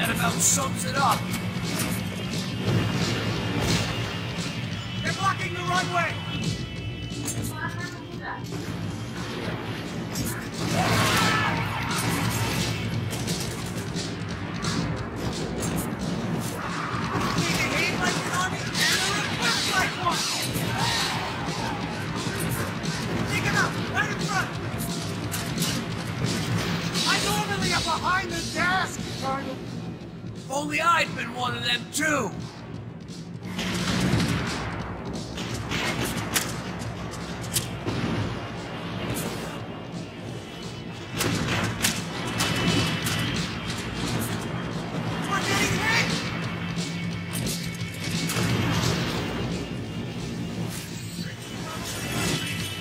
That about sums it up. They're blocking the runway. Behind the desk, Colonel. If only I'd been one of them, too.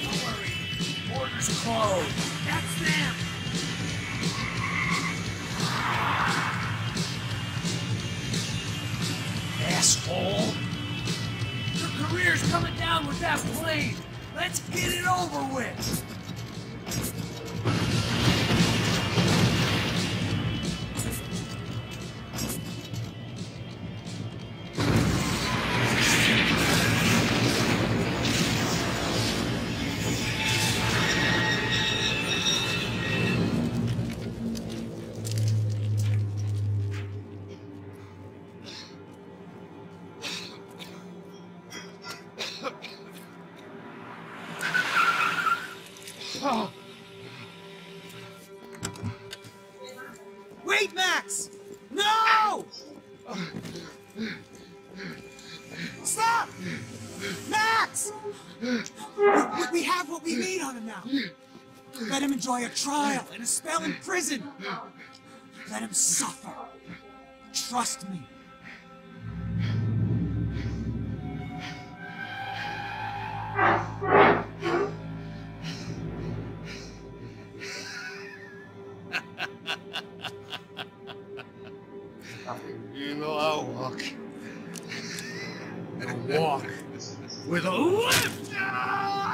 Don't worry. Border's closed. That's them. Asshole! Your career's coming down with that plane! Let's get it over with! Oh. Wait, Max! No! Stop! Max! We have what we need on him now. Let him enjoy a trial and a spell in prison. Let him suffer. Trust me. You know, I'll walk. I'll walk with a lift!